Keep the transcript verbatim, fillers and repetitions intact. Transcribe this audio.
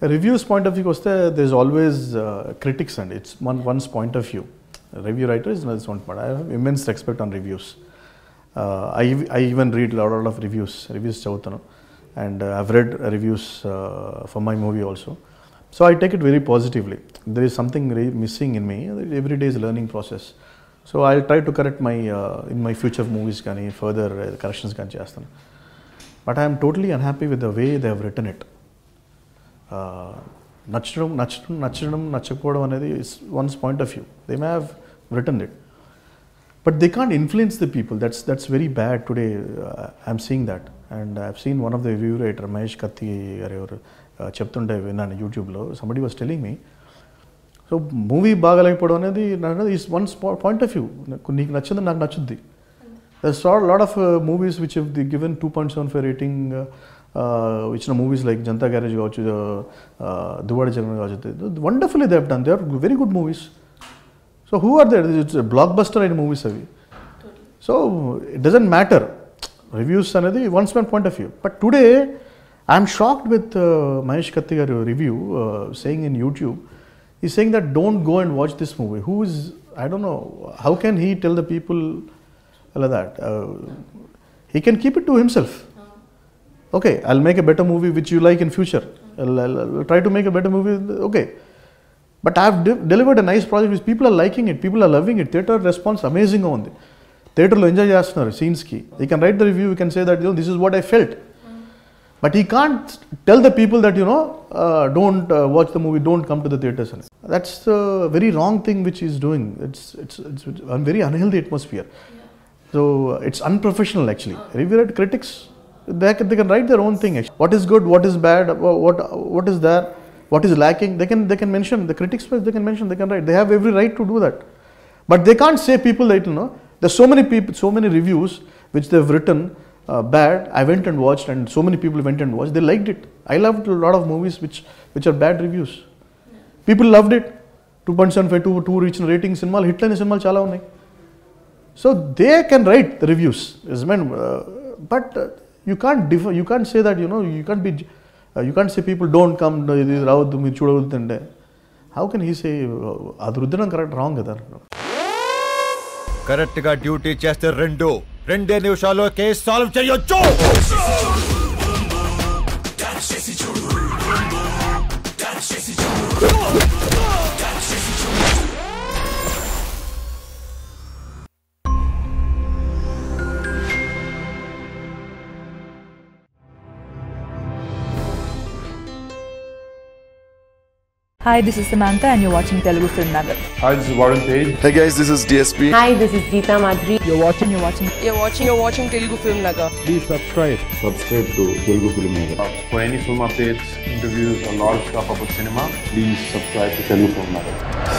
Reviews point of view koste, there's always uh, critics and it's one, one's point of view. A review writer is another one part. I have immense respect on reviews. Uh, I, I even read a lot, lot of reviews, reviews chauthano, and uh, I've read reviews uh, for my movie also. So I take it very positively. There is something re missing in me. Every day is a learning process. So I'll try to correct my, uh, in my future movies, kani, further corrections. Kani but I am totally unhappy with the way they have written it. Uh, Nachadam, Nachadam, Nachadam, Nachakpodam is one's point of view. They may have written it. But they can't influence the people. That's that's very bad today. Uh, I'm seeing that. And I've seen one of the review writer, Mahesh Kathi, or Cheptunde on YouTube, somebody was telling me, so movie bagalai is one's point of view. There's a lot of uh, movies which have given two point seven five rating, uh, uh, which are movies like Janta Garage, uh, uh, Duvvada Jagannadham. Wonderfully they have done. They are very good movies. So who are there? It's a blockbuster movies. So it doesn't matter. Reviews are one's point of view. But today, I'm shocked with uh, Mahesh Kathi review uh, saying in YouTube, he's saying that don't go and watch this movie. Who is, I don't know, how can he tell the people like that? Uh, he can keep it to himself. Okay, I'll make a better movie which you like in future. I'll, I'll, I'll try to make a better movie, okay. But I've de delivered a nice project which people are liking it, people are loving it. Theatre response amazing on it. Theatre lo enjoy chestunaru scenes ki. He can write the review, he can say that, you know, this is what I felt. But he can't tell the people that, you know, uh, don't uh, watch the movie, don't come to the theatres. That's the very wrong thing which he's doing. It's, it's, it's a very unhealthy atmosphere. Yeah. So it's unprofessional actually. Review critics, they can, they can write their own thing actually. What is good, what is bad, what, what is there, what is lacking, they can, they can mention, the critics, they can mention, they can write. They have every right to do that. But they can't say people that, you know, there's so many people, so many reviews which they've written, Uh, bad, I went and watched and so many people went and watched, they liked it. I loved a lot of movies which, which are bad reviews. Yeah. People loved it. two point seven five, two reach ratings, hitline. So they can write the reviews. But you can't differ, you can't say that, you know, you can't be, uh, you can't say people don't come. How can he say, wrong? Correct duty chest rendo. Rende nivshalu case solve cheyochu. Hi, this is Samantha and you're watching Telugu Film Nagar. Hi, this is Varun Tej. Hey guys, this is D S P. Hi, this is Geeta Madhuri. You're watching, you're watching, you're watching, you're watching Telugu Film Nagar. Please subscribe. Subscribe to Telugu Film Nagar. For any film updates, interviews, a lot of stuff about cinema, please subscribe to Telugu Film Nagar.